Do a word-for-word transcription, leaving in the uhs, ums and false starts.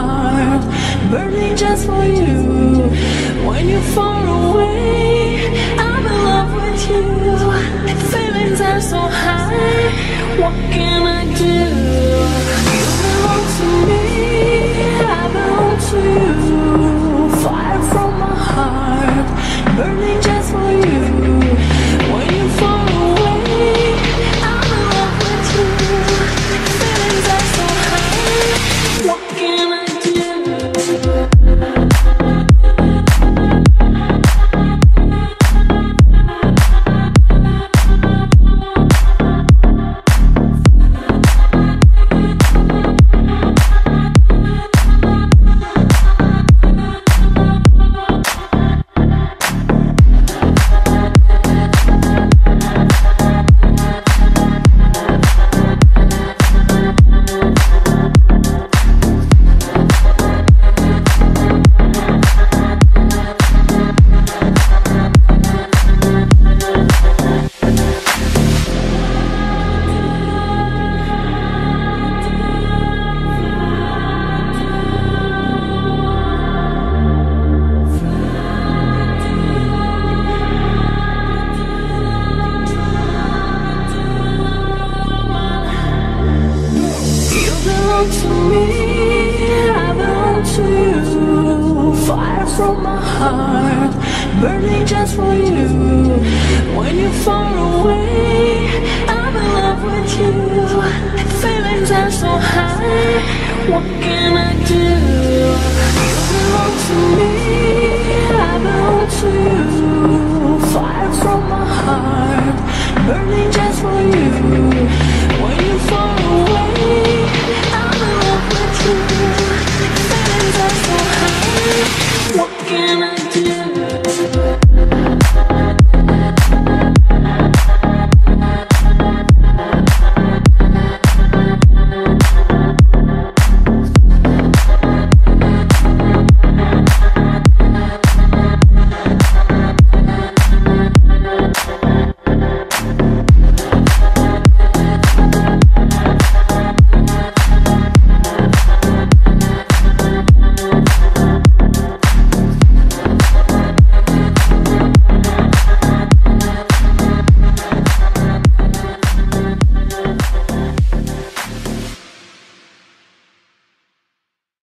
heart, burning just for you. When you're far away, I'm in love with you. Feelings are so high, what can I do? You belong to me, I belong to you. Fire from my heart, burning just for you. When you're far away, I'm in love with you. Feelings are so high, what can I do? From my heart, burning just for you. When you're far away,